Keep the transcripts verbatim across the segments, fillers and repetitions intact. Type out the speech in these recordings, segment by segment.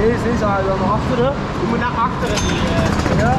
Deze, deze haal je dan naar achteren. Je moet naar achteren hier. Ja.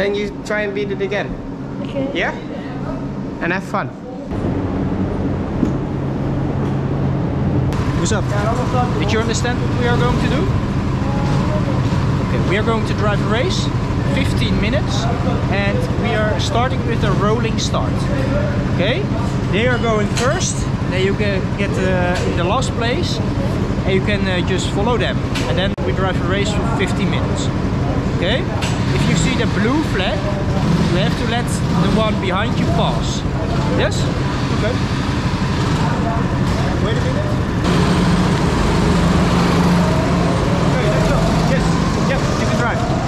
then you try and beat it again. Okay. Yeah? And have fun. What's up? Did you understand what we are going to do? Okay, we are going to drive a race, fifteen minutes, and we are starting with a rolling start. Okay? They are going first, then you can get uh, in the last place, and you can uh, just follow them. And then we drive a race for fifteen minutes. Okay? If you see the blue flag, you have to let the one behind you pass. Yes? Okay. Wait a minute. Okay, let's go. Yes, yes, you can drive.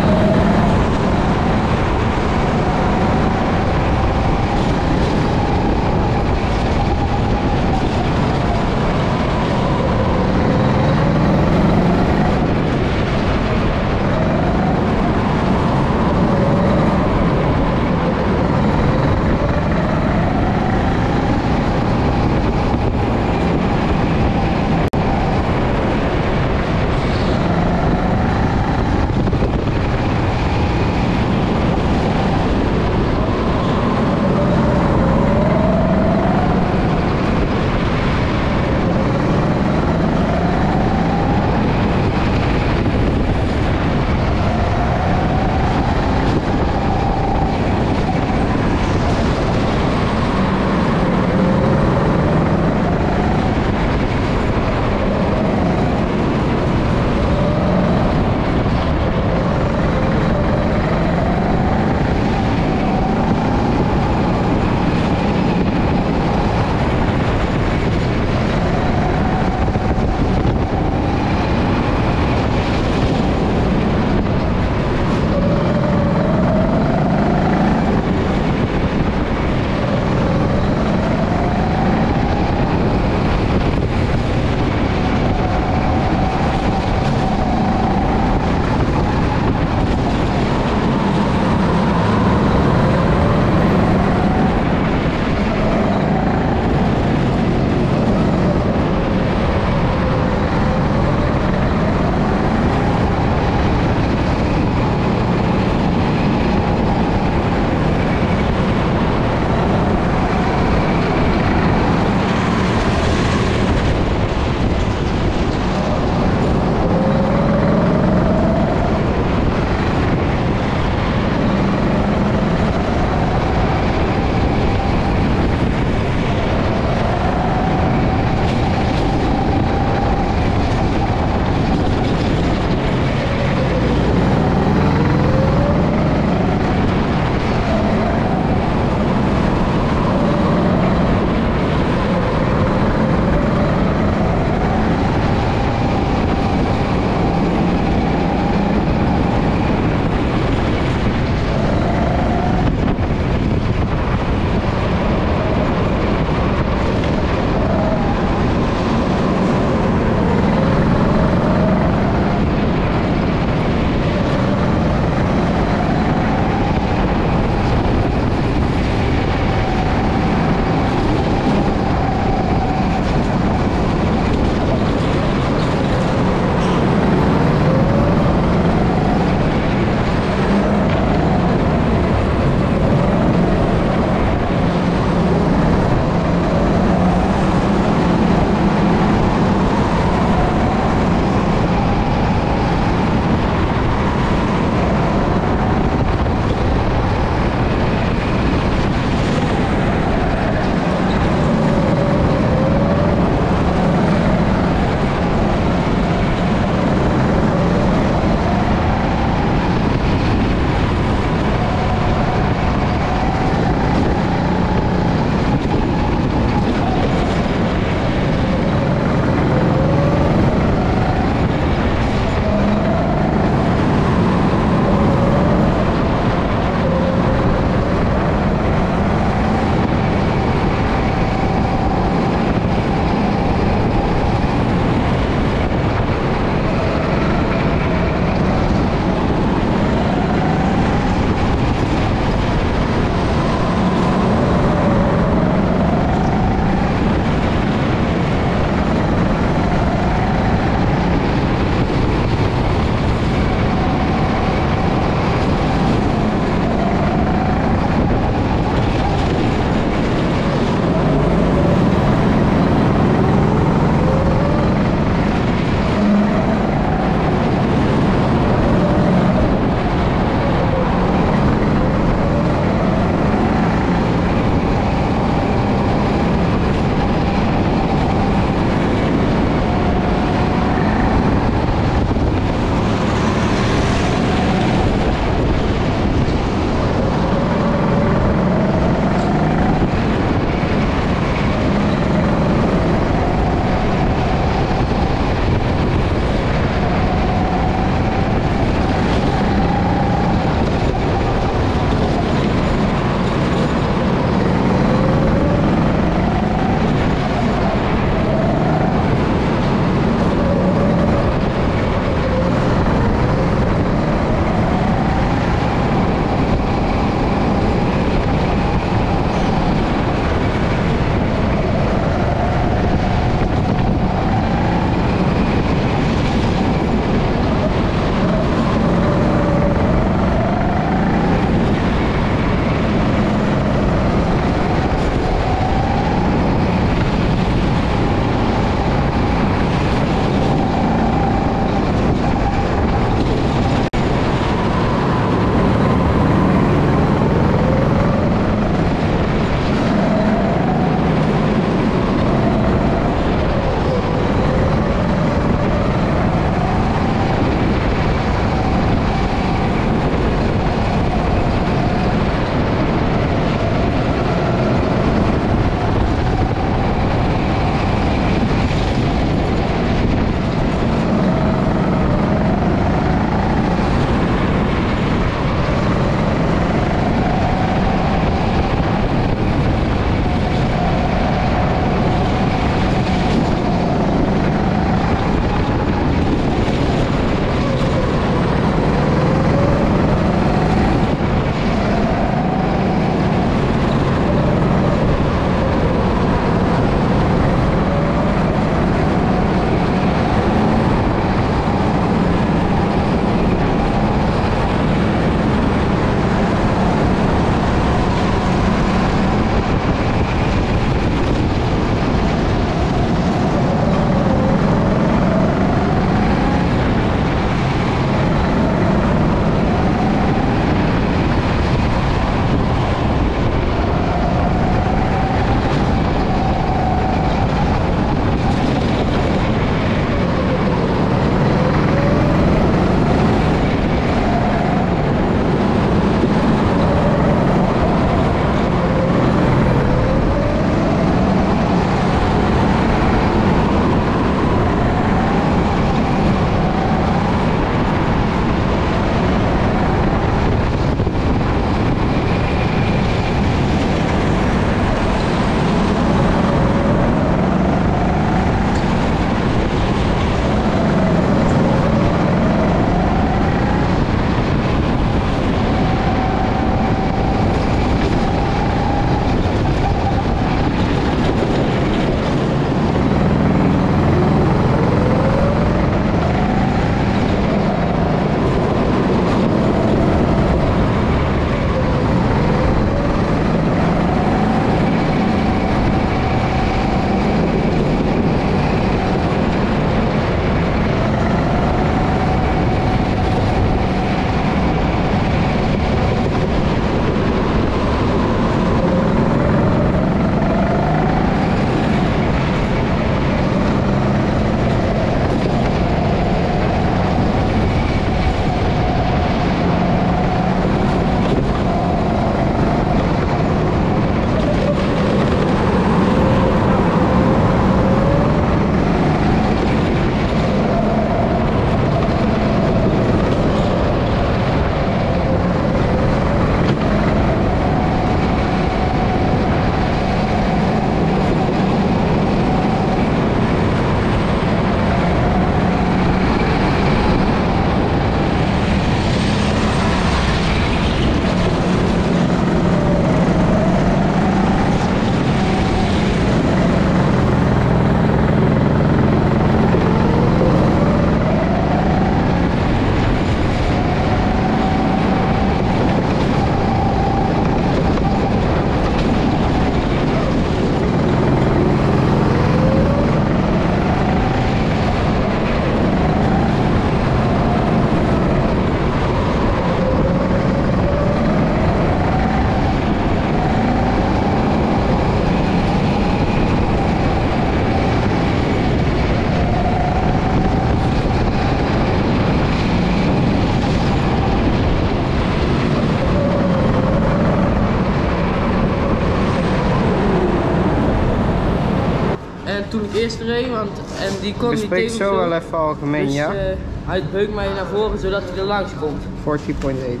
toen ik eerst reed, want en die kon niet tegen. Ik spreek zo wel even algemeen, dus, ja? Uh, hij beukt mij naar voren zodat hij er langs komt. veertien komma één.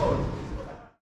Oh,